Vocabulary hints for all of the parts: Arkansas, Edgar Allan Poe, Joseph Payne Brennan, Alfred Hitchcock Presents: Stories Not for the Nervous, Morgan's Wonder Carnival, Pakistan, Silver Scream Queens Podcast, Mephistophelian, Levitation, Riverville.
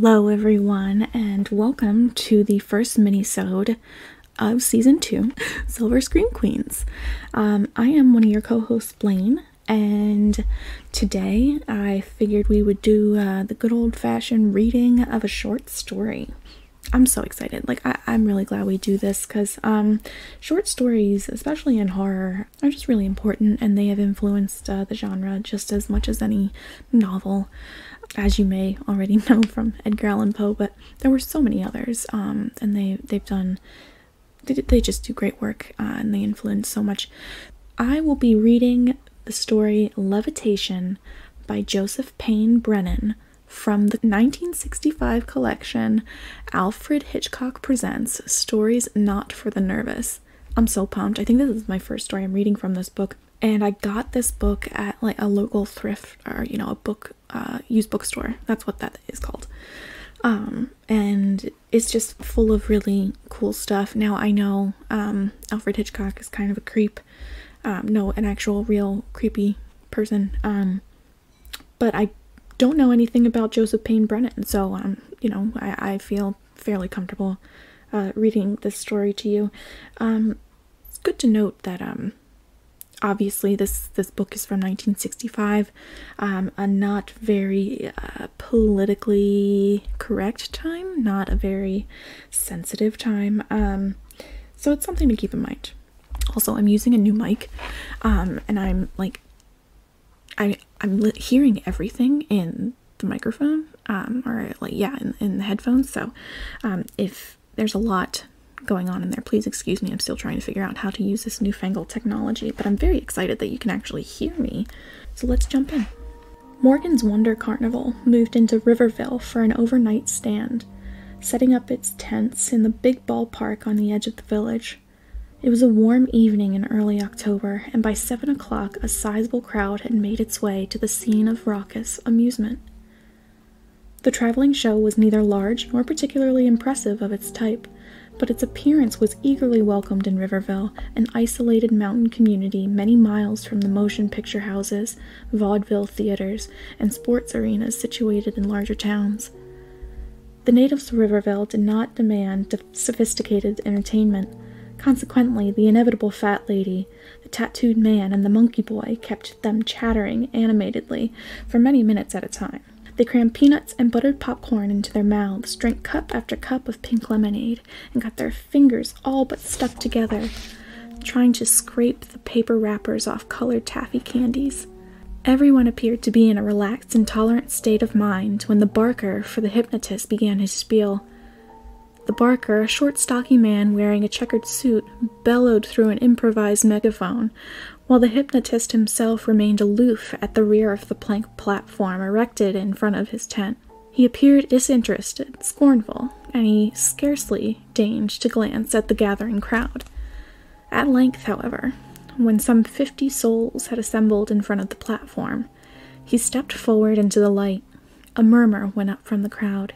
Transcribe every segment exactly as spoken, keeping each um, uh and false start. Hello everyone, and welcome to the first minisode of season two, Silver Scream Queens. Um, I am one of your co-hosts, Blaine, and today I figured we would do uh, the good old-fashioned reading of a short story. I'm so excited. Like, I I'm really glad we do this because um, short stories, especially in horror, are just really important, and they have influenced uh, the genre just as much as any novel, as you may already know from Edgar Allan Poe, but there were so many others, um, and they, they've done, they, they just do great work, uh, and they influence so much. I will be reading the story Levitation by Joseph Payne Brennan from the nineteen sixty-five collection Alfred Hitchcock Presents: Stories Not for the Nervous. I'm so pumped. I think this is my first story I'm reading from this book. And I got this book at like a local thrift, or, you know, a book, uh, used bookstore. That's what that is called. Um, and it's just full of really cool stuff. Now, I know, um, Alfred Hitchcock is kind of a creep. Um, no, an actual real creepy person. Um, but I don't know anything about Joseph Payne Brennan. So, um, you know, I, I feel fairly comfortable, uh, reading this story to you. Um, it's good to note that, um, obviously this this book is from nineteen sixty-five, um a not very uh, politically correct time, not a very sensitive time, um so it's something to keep in mind. Also, I'm using a new mic, um and I'm like I I'm hearing everything in the microphone, um or like yeah in, in the headphones, so um if there's a lot going on in there, please excuse me. I'm still trying to figure out how to use this newfangled technology, but I'm very excited that you can actually hear me. So let's jump in. Morgan's Wonder Carnival moved into Riverville for an overnight stand, setting up its tents in the big ballpark on the edge of the village. It was a warm evening in early October, and by seven o'clock, a sizable crowd had made its way to the scene of raucous amusement. The traveling show was neither large nor particularly impressive of its type, but its appearance was eagerly welcomed in Riverville, an isolated mountain community many miles from the motion picture houses, vaudeville theaters, and sports arenas situated in larger towns. The natives of Riverville did not demand sophisticated entertainment. Consequently, the inevitable fat lady, the tattooed man, and the monkey boy kept them chattering animatedly for many minutes at a time. They crammed peanuts and buttered popcorn into their mouths, drank cup after cup of pink lemonade, and got their fingers all but stuck together, trying to scrape the paper wrappers off colored taffy candies. Everyone appeared to be in a relaxed and tolerant state of mind when the barker for the hypnotist began his spiel. The barker, a short, stocky man wearing a checkered suit, bellowed through an improvised megaphone, while the hypnotist himself remained aloof at the rear of the plank platform erected in front of his tent. He appeared disinterested, scornful, and he scarcely deigned to glance at the gathering crowd. At length, however, when some fifty souls had assembled in front of the platform, he stepped forward into the light. A murmur went up from the crowd.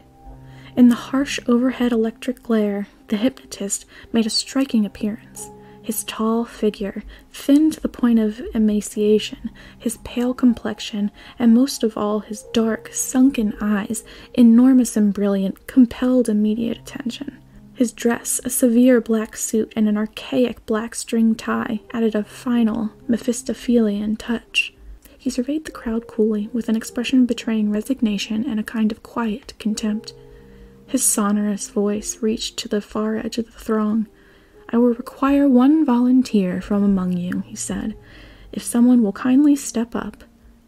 In the harsh overhead electric glare, the hypnotist made a striking appearance. His tall figure, thin to the point of emaciation, his pale complexion, and most of all his dark, sunken eyes, enormous and brilliant, compelled immediate attention. His dress, a severe black suit and an archaic black string tie, added a final, Mephistophelian touch. He surveyed the crowd coolly, with an expression betraying resignation and a kind of quiet contempt. His sonorous voice reached to the far edge of the throng. "I will require one volunteer from among you," he said. "If someone will kindly step up."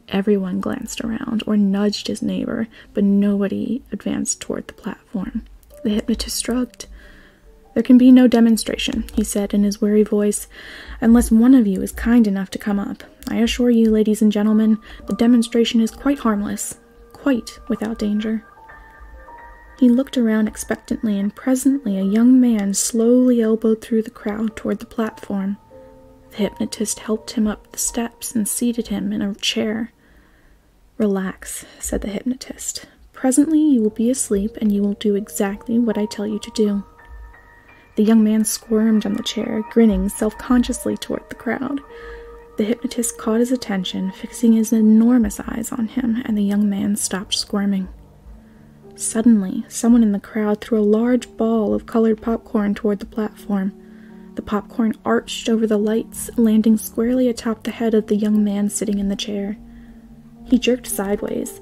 Everyone glanced around or nudged his neighbor, but nobody advanced toward the platform. The hypnotist shrugged. "There can be no demonstration," he said in his weary voice, "unless one of you is kind enough to come up. I assure you, ladies and gentlemen, the demonstration is quite harmless, quite without danger." He looked around expectantly, and presently a young man slowly elbowed through the crowd toward the platform. The hypnotist helped him up the steps and seated him in a chair. "Relax," said the hypnotist. "Presently you will be asleep, and you will do exactly what I tell you to do." The young man squirmed on the chair, grinning self-consciously toward the crowd. The hypnotist caught his attention, fixing his enormous eyes on him, and the young man stopped squirming. Suddenly, someone in the crowd threw a large ball of colored popcorn toward the platform. The popcorn arched over the lights, landing squarely atop the head of the young man sitting in the chair. He jerked sideways,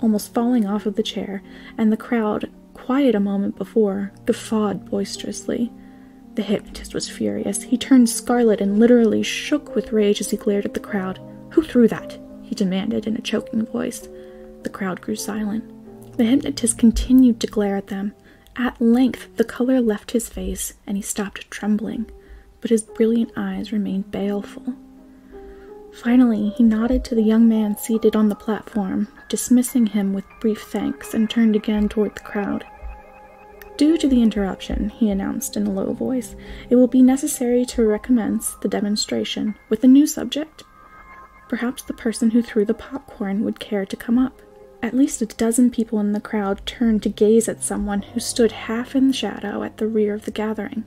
almost falling off of the chair, and the crowd, quiet a moment before, guffawed boisterously. The hypnotist was furious. He turned scarlet and literally shook with rage as he glared at the crowd. "Who threw that?" he demanded in a choking voice. The crowd grew silent. The hypnotist continued to glare at them. At length, the color left his face, and he stopped trembling, but his brilliant eyes remained baleful. Finally, he nodded to the young man seated on the platform, dismissing him with brief thanks, and turned again toward the crowd. "Due to the interruption," he announced in a low voice, "it will be necessary to recommence the demonstration with a new subject. Perhaps the person who threw the popcorn would care to come up." At least a dozen people in the crowd turned to gaze at someone who stood half in shadow at the rear of the gathering.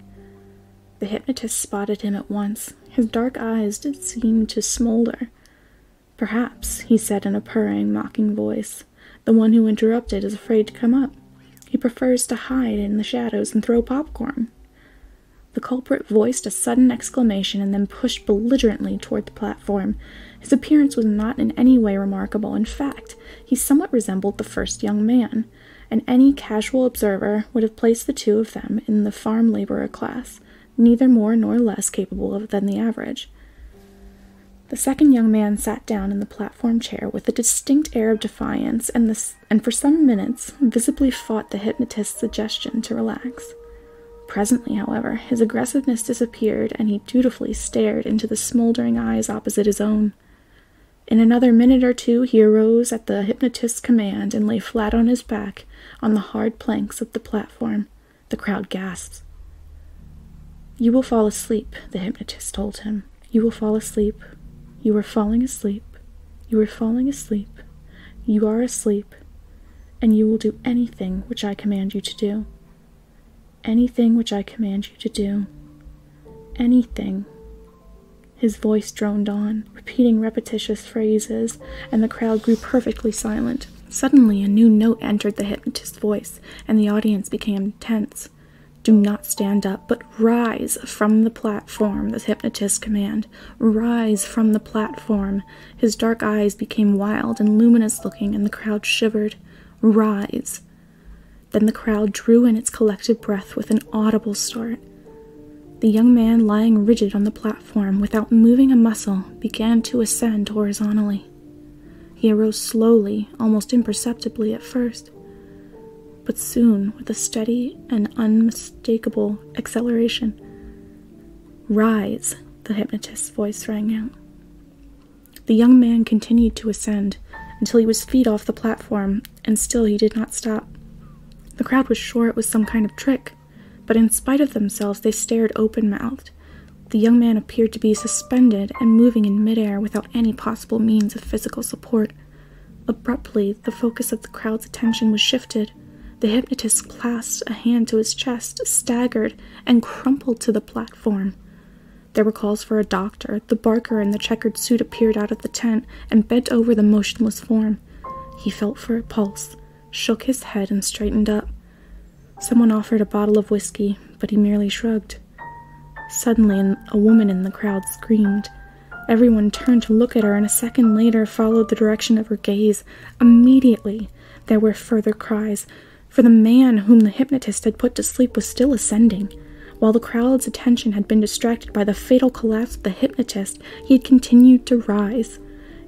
The hypnotist spotted him at once. His dark eyes did seem to smolder. "Perhaps," he said in a purring, mocking voice, "the one who interrupted is afraid to come up. He prefers to hide in the shadows and throw popcorn." The culprit voiced a sudden exclamation and then pushed belligerently toward the platform. His appearance was not in any way remarkable. In fact, he somewhat resembled the first young man, and any casual observer would have placed the two of them in the farm laborer class, neither more nor less capable of than the average. The second young man sat down in the platform chair with a distinct air of defiance, and, this, and for some minutes visibly fought the hypnotist's suggestion to relax. Presently, however, his aggressiveness disappeared, and he dutifully stared into the smoldering eyes opposite his own. In another minute or two, he arose at the hypnotist's command and lay flat on his back on the hard planks of the platform. The crowd gasped. "You will fall asleep," the hypnotist told him. "You will fall asleep. You are falling asleep. You are falling asleep. You are asleep. And you will do anything which I command you to do. Anything which I command you to do. Anything." His voice droned on, repeating repetitious phrases, and the crowd grew perfectly silent. Suddenly, a new note entered the hypnotist's voice, and the audience became tense. "Do not stand up, but rise from the platform," the hypnotist commanded. "Rise from the platform." His dark eyes became wild and luminous-looking, and the crowd shivered. "Rise." Then the crowd drew in its collective breath with an audible start. The young man, lying rigid on the platform without moving a muscle, began to ascend horizontally. He arose slowly, almost imperceptibly at first, but soon with a steady and unmistakable acceleration. "Rise," the hypnotist's voice rang out. The young man continued to ascend until he was feet off the platform, and still he did not stop. The crowd was sure it was some kind of trick, but in spite of themselves they stared open-mouthed. The young man appeared to be suspended and moving in midair without any possible means of physical support. Abruptly, the focus of the crowd's attention was shifted. The hypnotist clasped a hand to his chest, staggered, and crumpled to the platform. There were calls for a doctor. The barker in the checkered suit appeared out of the tent and bent over the motionless form. He felt for a pulse, shook his head, and straightened up. Someone offered a bottle of whiskey, but he merely shrugged. Suddenly, a woman in the crowd screamed. Everyone turned to look at her, and a second later followed the direction of her gaze. Immediately, there were further cries, for the man whom the hypnotist had put to sleep was still ascending. While the crowd's attention had been distracted by the fatal collapse of the hypnotist, he had continued to rise.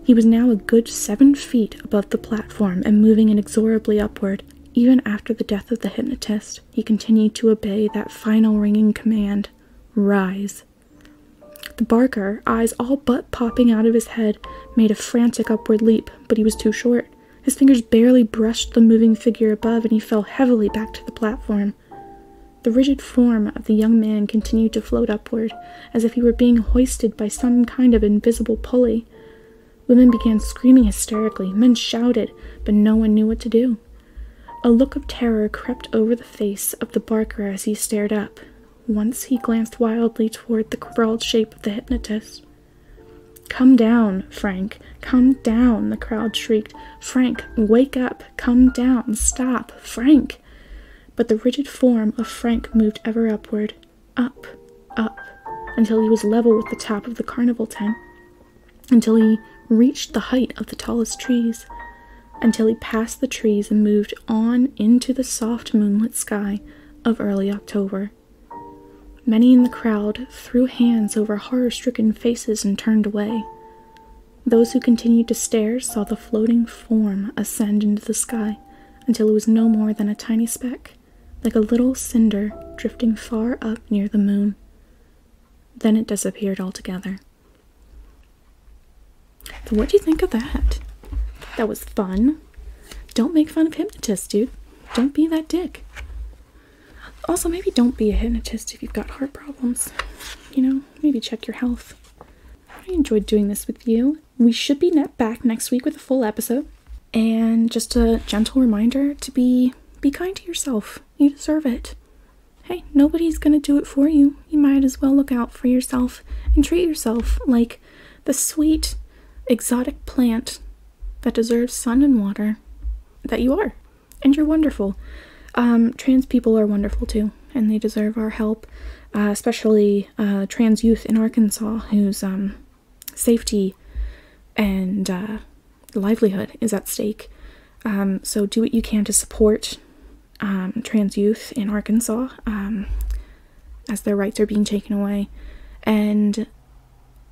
He was now a good seven feet above the platform and moving inexorably upward. Even after the death of the hypnotist, he continued to obey that final ringing command, "Rise." The barker, eyes all but popping out of his head, made a frantic upward leap, but he was too short. His fingers barely brushed the moving figure above, and he fell heavily back to the platform. The rigid form of the young man continued to float upward, as if he were being hoisted by some kind of invisible pulley. Women began screaming hysterically, men shouted, but no one knew what to do. A look of terror crept over the face of the barker as he stared up. Once he glanced wildly toward the sprawled shape of the hypnotist. "Come down, Frank, come down," the crowd shrieked. "Frank, wake up, come down, stop, Frank!" But the rigid form of Frank moved ever upward, up, up, until he was level with the top of the carnival tent, until he reached the height of the tallest trees, until he passed the trees and moved on into the soft moonlit sky of early October. Many in the crowd threw hands over horror-stricken faces and turned away. Those who continued to stare saw the floating form ascend into the sky until it was no more than a tiny speck, like a little cinder drifting far up near the moon. Then it disappeared altogether. So what do you think of that? That was fun. Don't make fun of hypnotists, dude. Don't be that dick. Also, maybe don't be a hypnotist if you've got heart problems. You know, maybe check your health. I enjoyed doing this with you. We should be net back next week with a full episode. And just a gentle reminder to be be kind to yourself. You deserve it. Hey, nobody's gonna do it for you. You might as well look out for yourself and treat yourself like the sweet, exotic plant that deserves sun and water that you are. And you're wonderful. Um, trans people are wonderful too, and they deserve our help, uh, especially uh, trans youth in Arkansas whose um, safety and uh, livelihood is at stake. Um, so do what you can to support um, trans youth in Arkansas um, as their rights are being taken away, and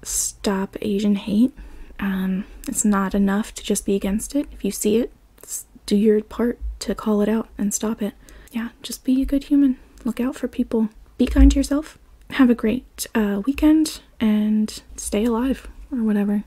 stop Asian hate. Um, it's not enough to just be against it. If you see it, do your part to call it out and stop it. Yeah, just be a good human. Look out for people. Be kind to yourself. Have a great uh, weekend and stay alive or whatever.